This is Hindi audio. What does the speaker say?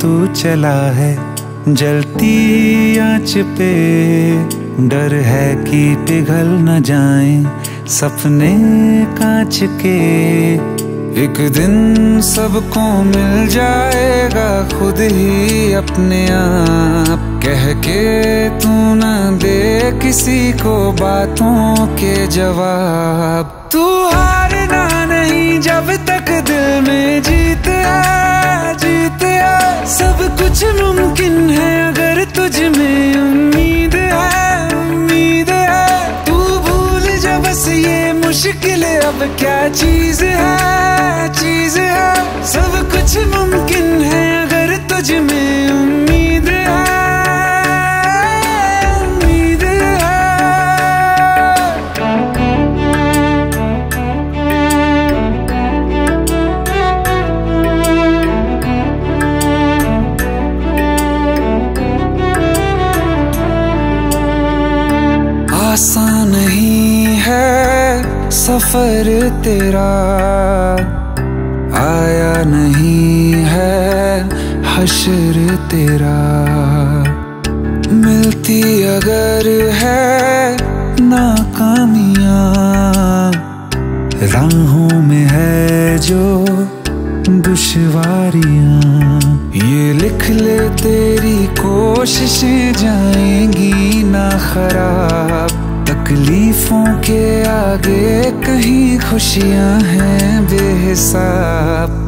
तू चला है जलती आँच पे, डर है कि पिघल न जाएं सपने कांच के। एक दिन सबको मिल जाएगा खुद ही अपने आप, कह के तू न दे किसी को बातों के जवाब। तू हारना नहीं जब तक दिल में जीत है, जीत है। सब कुछ मुमकिन है अगर तुझ में उम्मीद है, उम्मीद है। तू भूल जा बस ये मुश्किल अब क्या चीज है, चीज है। सब कुछ मुमकिन है अगर तुझ में उम्मीद है, उम्मीद है। आसान नहीं है सफर तेरा, आया नहीं है हश्र तेरा। मिलती अगर है नाकामियां, राहों में है जो दुश्वारियां। ये लिख ले तेरी कोशिशें जाएंगी ना खराब, तकलीफों के आगे कहीं खुशियां हैं बेहिसाब।